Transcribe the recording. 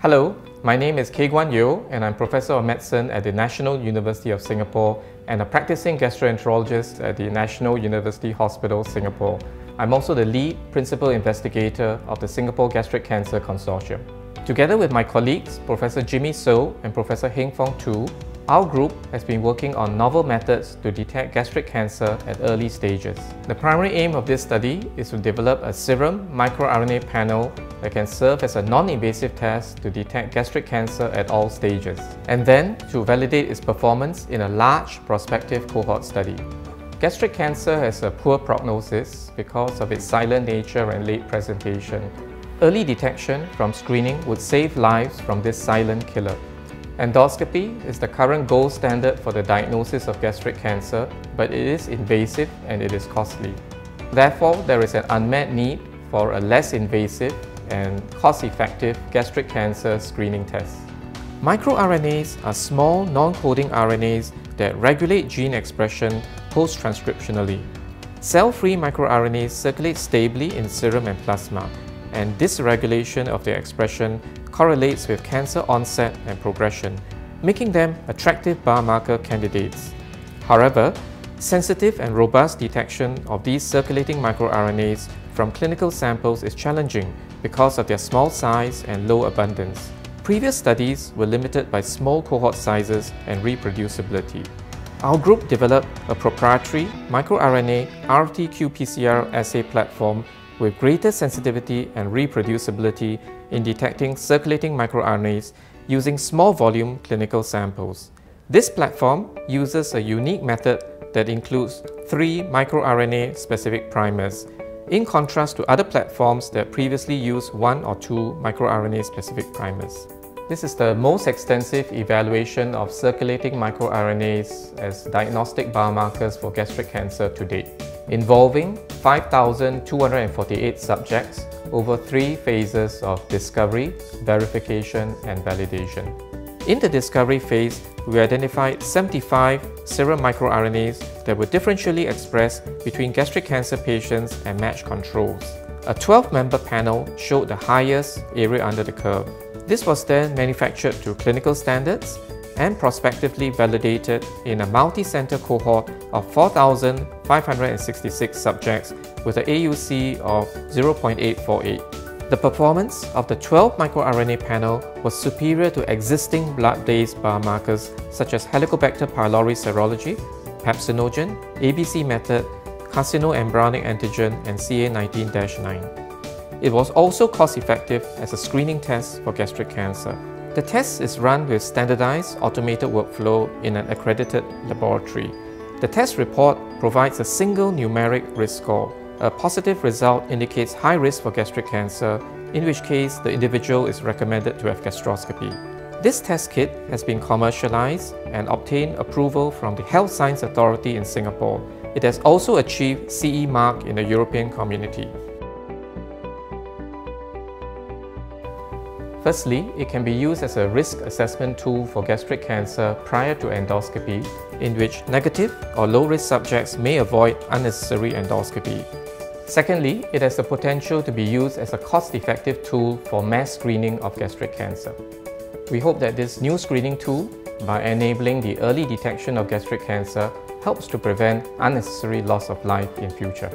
Hello, my name is Kei Guan Yeo and I'm Professor of Medicine at the National University of Singapore and a practicing gastroenterologist at the National University Hospital Singapore. I'm also the lead principal investigator of the Singapore Gastric Cancer Consortium. Together with my colleagues, Professor Jimmy So and Professor Heng Fong Tu, our group has been working on novel methods to detect gastric cancer at early stages. The primary aim of this study is to develop a serum microRNA panel that can serve as a non-invasive test to detect gastric cancer at all stages, and then to validate its performance in a large prospective cohort study. Gastric cancer has a poor prognosis because of its silent nature and late presentation. Early detection from screening would save lives from this silent killer. Endoscopy is the current gold standard for the diagnosis of gastric cancer, but it is invasive and it is costly. Therefore, there is an unmet need for a less invasive and cost-effective gastric cancer screening test. MicroRNAs are small, non-coding RNAs that regulate gene expression post-transcriptionally. Cell-free microRNAs circulate stably in serum and plasma, and dysregulation of their expression correlates with cancer onset and progression, making them attractive biomarker candidates. However, sensitive and robust detection of these circulating microRNAs from clinical samples is challenging because of their small size and low abundance. Previous studies were limited by small cohort sizes and reproducibility. Our group developed a proprietary microRNA RT-qPCR assay platform with greater sensitivity and reproducibility in detecting circulating microRNAs using small volume clinical samples. This platform uses a unique method that includes 3 microRNA specific primers, in contrast to other platforms that previously used 1 or 2 microRNA specific primers. This is the most extensive evaluation of circulating microRNAs as diagnostic biomarkers for gastric cancer to date, involving 5,248 subjects over 3 phases of discovery, verification, and validation. In the discovery phase, we identified 75 serum microRNAs that were differentially expressed between gastric cancer patients and matched controls. A 12-member panel showed the highest area under the curve. This was then manufactured to clinical standards and prospectively validated in a multi-center cohort of 4,566 subjects with an AUC of 0.848. The performance of the 12 microRNA panel was superior to existing blood-based biomarkers such as Helicobacter pylori serology, Pepsinogen, ABC method, carcinoembryonic antigen, and CA19-9. It was also cost-effective as a screening test for gastric cancer. The test is run with standardized automated workflow in an accredited laboratory. The test report provides a single numeric risk score. A positive result indicates high risk for gastric cancer, in which case the individual is recommended to have gastroscopy. This test kit has been commercialized and obtained approval from the Health Science Authority in Singapore. It has also achieved CE mark in the European community. Firstly, it can be used as a risk assessment tool for gastric cancer prior to endoscopy, in which negative or low-risk subjects may avoid unnecessary endoscopy. Secondly, it has the potential to be used as a cost-effective tool for mass screening of gastric cancer. We hope that this new screening tool, by enabling the early detection of gastric cancer, helps to prevent unnecessary loss of life in future.